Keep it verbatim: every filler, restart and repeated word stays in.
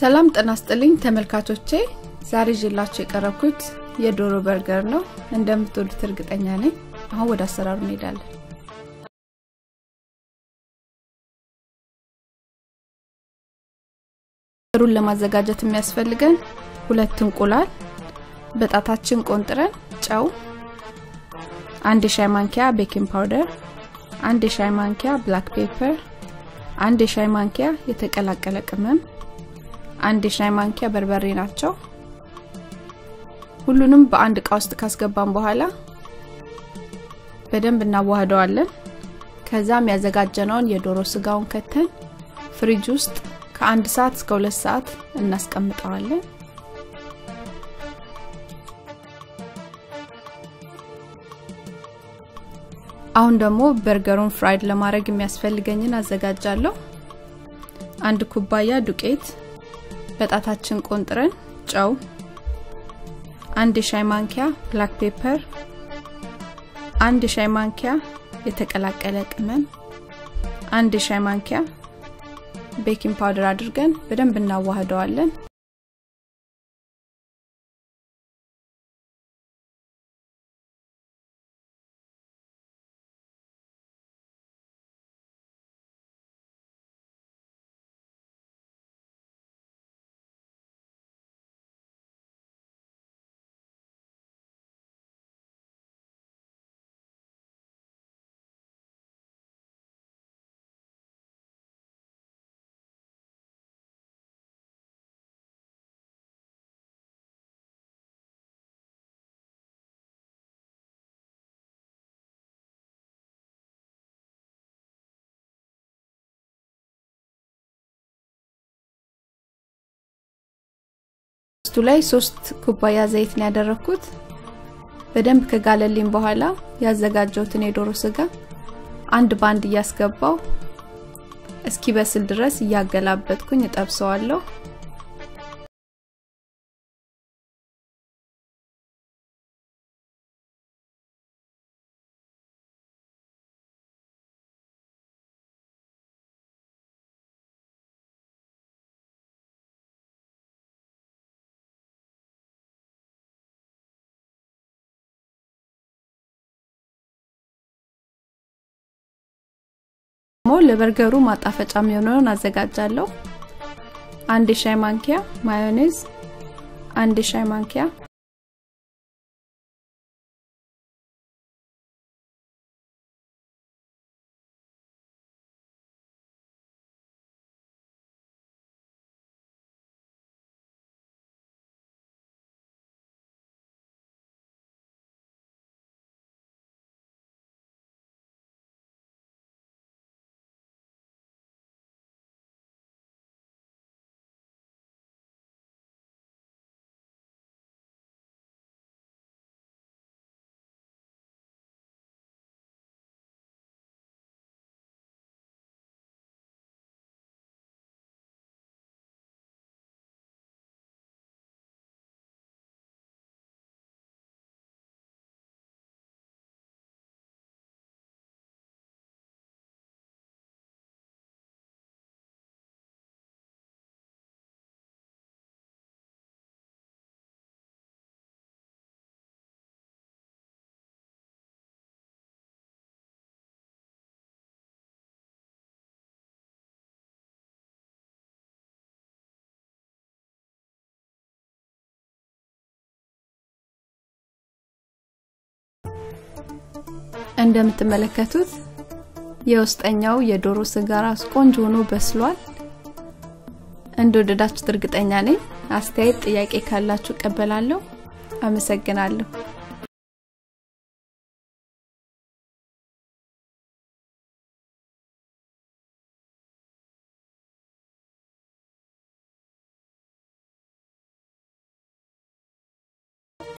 ሰላም ጤና ይስጥልኝ ተመልካቾቼ ዛሬ ጅላችሁ የቀረብኩት የዶሮ በርገር ነው እንደምትወዱት እርግጠኛ ነኝ አሁን ወደ አሰራሩ እንሄዳለን ሩን ለማዘጋጀት የሚያስፈልገን ሁለት እንቁላል በጣታችን ቆንጥረን ጨው አንድ ሻይ ማንኪያ ቤኪንግ ፓውደር አንድ ሻይ ማንኪያ ብላክ ፔፐር አንድ ሻይ ማንኪያ የተቀላቀለ ቅመም አንድ ሻይ ማንኪያ በርበሬ ናቸው ሁሉንም በአንድ ዕቃ ውስጥ ካስገባን በኋላ በደንብ እናዋህደዋለን ከዛም ያዘጋጀነውን የዶሮ ስጋውን ከተን ፍሪጅ ውስጥ ከአንድ ሰዓት እስከ ሁለት ሰዓት እናስቀምጣለን አሁን ደግሞ በርገሩን ፍራይድ ለማድረግ የሚያስፈልገኝን አዘጋጃለሁ አንድ ኩባያ ዱቄት በጣታችን ቆንጥረን ጨው አንድ ሻይ ማንኪያ ብላክ ፔፐር አንድ ሻይ ማንኪያ የተቀላቀለ ቅመም አንድ ሻይ ማንኪያ ቤኪንግ ፓውደር አድርገን በደንብ እናዋህደዋለን ቱላይ ሶስት ኩባያ ዘይት ያደረኩት በደንብ ከጋለልኝ በኋላ ያዘጋጀሁትን የዶሮ ስጋ አንድ ባንድ ያስገባው እስኪ በስል ድረስ ያገላበጥኩኝ እጠብሰዋለሁ ለበርገሩ ማጣፈጫ የሚሆነውን አዘጋጃለሁ አንድ ሻይ ማንኪያ ማዮኔዝ አንድ ሻይ ማንኪያ እንደምትመለከቱት የውስጠኛው የዶሮ ስጋ ራስ ቆንጆ ሆኖ በስሏል እንደወደዳችሁ እርግጠኛ ነኝ አስተያየት ጥያቄ ካላችሁ እቀበላለሁ አመሰግናለሁ